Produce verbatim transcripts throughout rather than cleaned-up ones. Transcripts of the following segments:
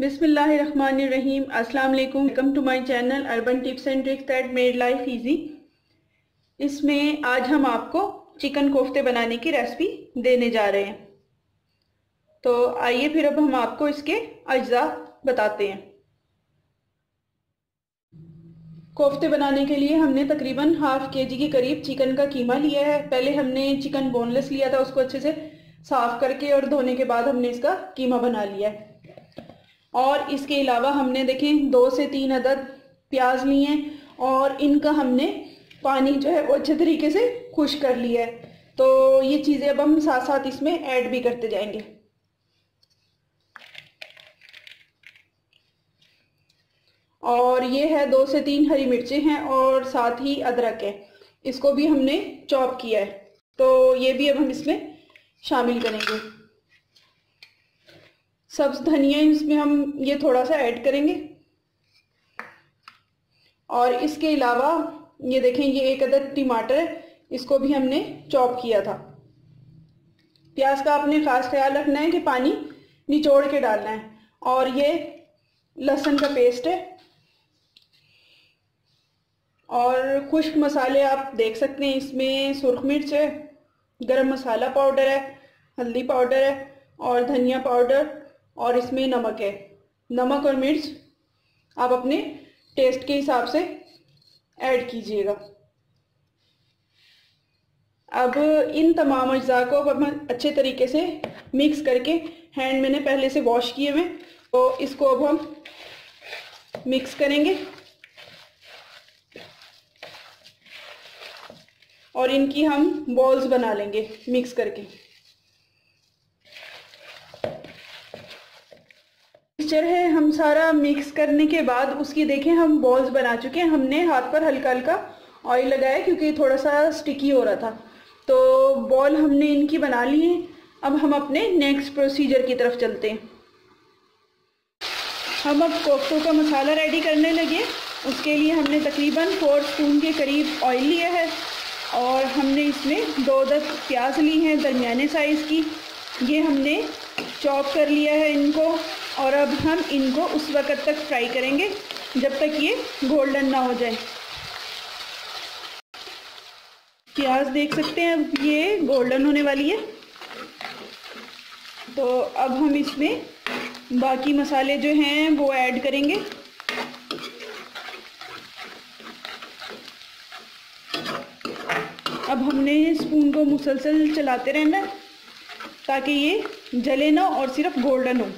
बिस्मिल्लाहिर्रहमानिर्रहीम अस्सलामुअलैकुम। Welcome to my channel urban tips and tricks that made life easy. इसमें आज हम आपको चिकन कोफ्ते बनाने की रेसिपी देने जा रहे हैं, तो आइए फिर अब हम आपको इसके अज्जा बताते हैं। कोफ्ते बनाने के लिए हमने तकरीबन हाफ केजी के करीब चिकन का कीमा लिया है। पहले हमने चिकन बोनलेस लिया था, उसको अच्छे से साफ करके और धोने के बाद हमने इसका कीमा बना लिया है। और इसके अलावा हमने देखें दो से तीन अदद प्याज लिए हैं और इनका हमने पानी जो है वो अच्छे तरीके से खुश कर लिया है। तो ये चीज़ें अब हम साथ साथ इसमें ऐड भी करते जाएंगे। और ये है दो से तीन हरी मिर्चें हैं और साथ ही अदरक है, इसको भी हमने चॉप किया है, तो ये भी अब हम इसमें शामिल करेंगे। सब्ज़ धनिया इसमें हम ये थोड़ा सा ऐड करेंगे। और इसके अलावा ये देखें ये एक अदद टमाटर, इसको भी हमने चॉप किया था। प्याज का आपने ख़ास ख्याल रखना है कि पानी निचोड़ के डालना है। और ये लहसुन का पेस्ट है। और खुश्क मसाले आप देख सकते हैं, इसमें सुर्ख मिर्च है, गरम मसाला पाउडर है, हल्दी पाउडर है और धनिया पाउडर, और इसमें नमक है। नमक और मिर्च आप अपने टेस्ट के हिसाब से ऐड कीजिएगा। अब इन तमाम अज्जा को अब हम अच्छे तरीके से मिक्स करके, हैंड मैंने पहले से वॉश किए हुए, तो इसको अब हम मिक्स करेंगे। और इनकी हम बॉल्स बना लेंगे मिक्स करके। मिक्सचर है हम सारा मिक्स करने के बाद उसकी देखें हम बॉल्स बना चुके हैं। हमने हाथ पर हल्का हल्का ऑयल लगाया क्योंकि थोड़ा सा स्टिकी हो रहा था। तो बॉल हमने इनकी बना ली है। अब हम अपने नेक्स्ट प्रोसीजर की तरफ चलते हैं। हम अब कोफ्तों का मसाला रेडी करने लगे। उसके लिए हमने तकरीबन फोर स्पून के करीब ऑयल लिया है और हमने इसमें दो दस प्याज ली हैं दरमियाने साइज़ की, ये हमने चॉप कर लिया है इनको। और अब हम इनको उस वक़्त तक फ्राई करेंगे जब तक ये गोल्डन ना हो जाए। प्याज देख सकते हैं अब ये गोल्डन होने वाली है। तो अब हम इसमें बाकी मसाले जो हैं वो ऐड करेंगे। अब हमने स्पून को मुसलसल चलाते रहना है ताकि ये जले ना और सिर्फ गोल्डन हो।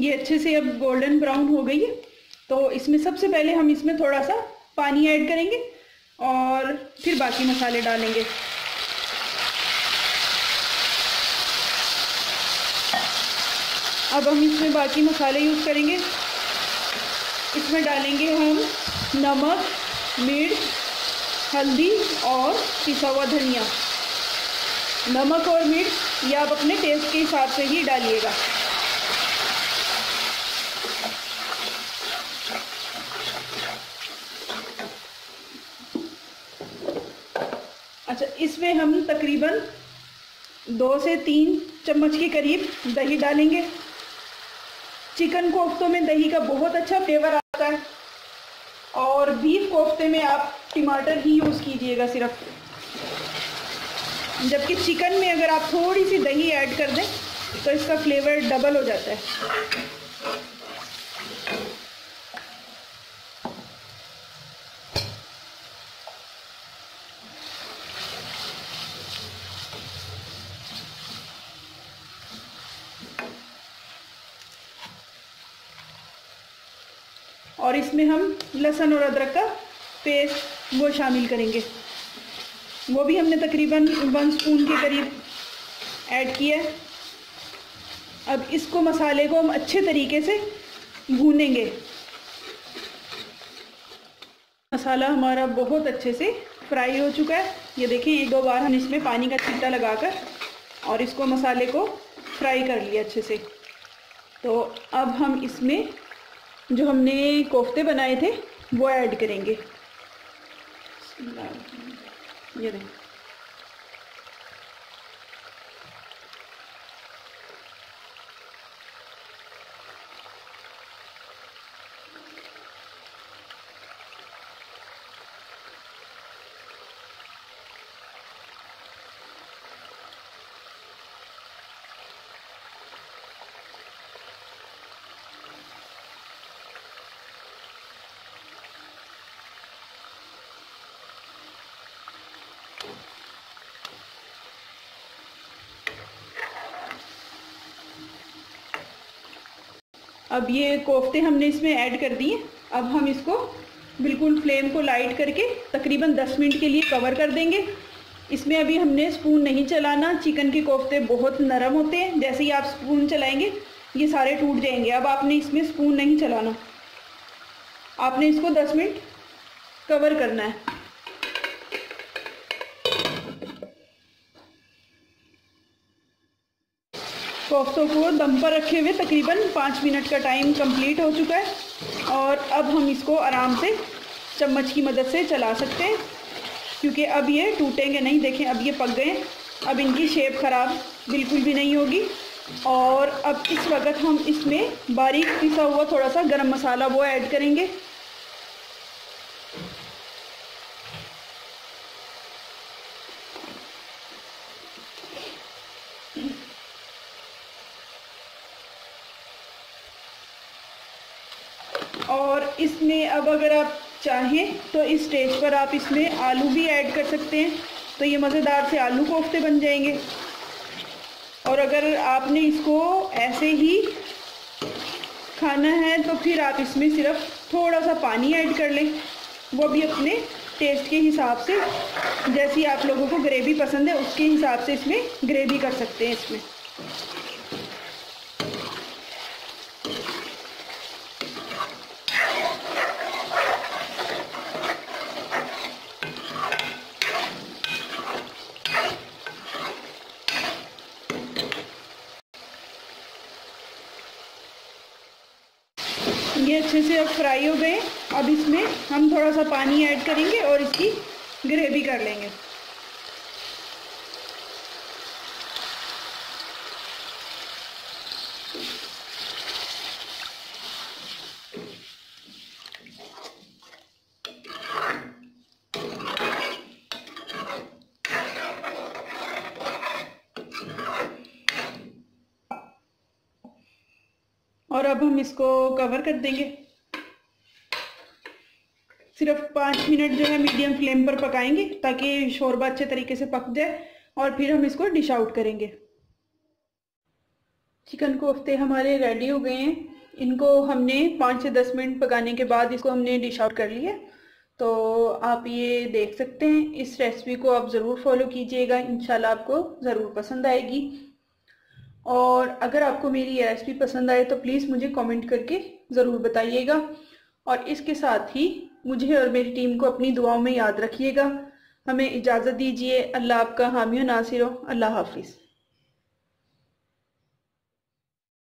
ये अच्छे से अब गोल्डन ब्राउन हो गई है। तो इसमें सबसे पहले हम इसमें थोड़ा सा पानी ऐड करेंगे और फिर बाकी मसाले डालेंगे। अब हम इसमें बाकी मसाले यूज़ करेंगे। इसमें डालेंगे हम नमक, मिर्च, हल्दी और पिसा हुआ धनिया। नमक और मिर्च ये आप अपने टेस्ट के हिसाब से ही डालिएगा। अच्छा, इसमें हम तकरीबन दो से तीन चम्मच के करीब दही डालेंगे। चिकन कोफ्तों में दही का बहुत अच्छा फ्लेवर आता है। और बीफ कोफ्ते में आप टमाटर ही यूज़ कीजिएगा सिर्फ, जबकि चिकन में अगर आप थोड़ी सी दही ऐड कर दें तो इसका फ्लेवर डबल हो जाता है। और इसमें हम लहसुन और अदरक का पेस्ट वो शामिल करेंगे, वो भी हमने तकरीबन वन स्पून के करीब ऐड किया है। अब इसको मसाले को हम अच्छे तरीके से भूनेंगे। मसाला हमारा बहुत अच्छे से फ्राई हो चुका है। ये देखें एक दो बार हम इसमें पानी का छींटा लगाकर और इसको मसाले को फ्राई कर लिया अच्छे से। तो अब हम इसमें जो हमने कोफ्ते बनाए थे वो ऐड करेंगे। ये देखें अब ये कोफ्ते हमने इसमें ऐड कर दिए। अब हम इसको बिल्कुल फ्लेम को लाइट करके तकरीबन दस मिनट के लिए कवर कर देंगे। इसमें अभी हमने स्पून नहीं चलाना। चिकन के कोफ्ते बहुत नरम होते हैं, जैसे ही आप स्पून चलाएंगे ये सारे टूट जाएंगे। अब आपने इसमें स्पून नहीं चलाना, आपने इसको दस मिनट कवर करना है। कोफ्तों को दम पर रखे हुए तकरीबन पाँच मिनट का टाइम कंप्लीट हो चुका है और अब हम इसको आराम से चम्मच की मदद से चला सकते हैं, क्योंकि अब ये टूटेंगे नहीं। देखें अब ये पक गए, अब इनकी शेप ख़राब बिल्कुल भी नहीं होगी। और अब इस वक्त हम इसमें बारीक पिसा हुआ थोड़ा सा गरम मसाला वो ऐड करेंगे। और इसमें अब अगर आप चाहें तो इस स्टेज पर आप इसमें आलू भी ऐड कर सकते हैं, तो ये मज़ेदार से आलू कोफ्ते बन जाएंगे। और अगर आपने इसको ऐसे ही खाना है तो फिर आप इसमें सिर्फ थोड़ा सा पानी ऐड कर लें, वो भी अपने टेस्ट के हिसाब से। जैसी आप लोगों को ग्रेवी पसंद है उसके हिसाब से इसमें ग्रेवी कर सकते हैं। इसमें ये अच्छे से अब फ्राई हो गए। अब इसमें हम थोड़ा सा पानी ऐड करेंगे और इसकी ग्रेवी कर लेंगे। और अब हम इसको कवर कर देंगे। सिर्फ पाँच मिनट जो है मीडियम फ्लेम पर पकाएंगे ताकि शोरबा अच्छे तरीके से पक जाए और फिर हम इसको डिश आउट करेंगे। चिकन कोफ्ते हमारे रेडी हो गए हैं। इनको हमने पाँच से दस मिनट पकाने के बाद इसको हमने डिश आउट कर लिया। तो आप ये देख सकते हैं। इस रेसिपी को आप ज़रूर फॉलो कीजिएगा, इंशाल्लाह आपको ज़रूर पसंद आएगी। और अगर आपको मेरी ये रेसिपी पसंद आए तो प्लीज़ मुझे कमेंट करके ज़रूर बताइएगा। और इसके साथ ही मुझे और मेरी टीम को अपनी दुआओं में याद रखिएगा। हमें इजाज़त दीजिए। अल्लाह आपका हामी और नासिर हो। अल्लाह हाफिज़।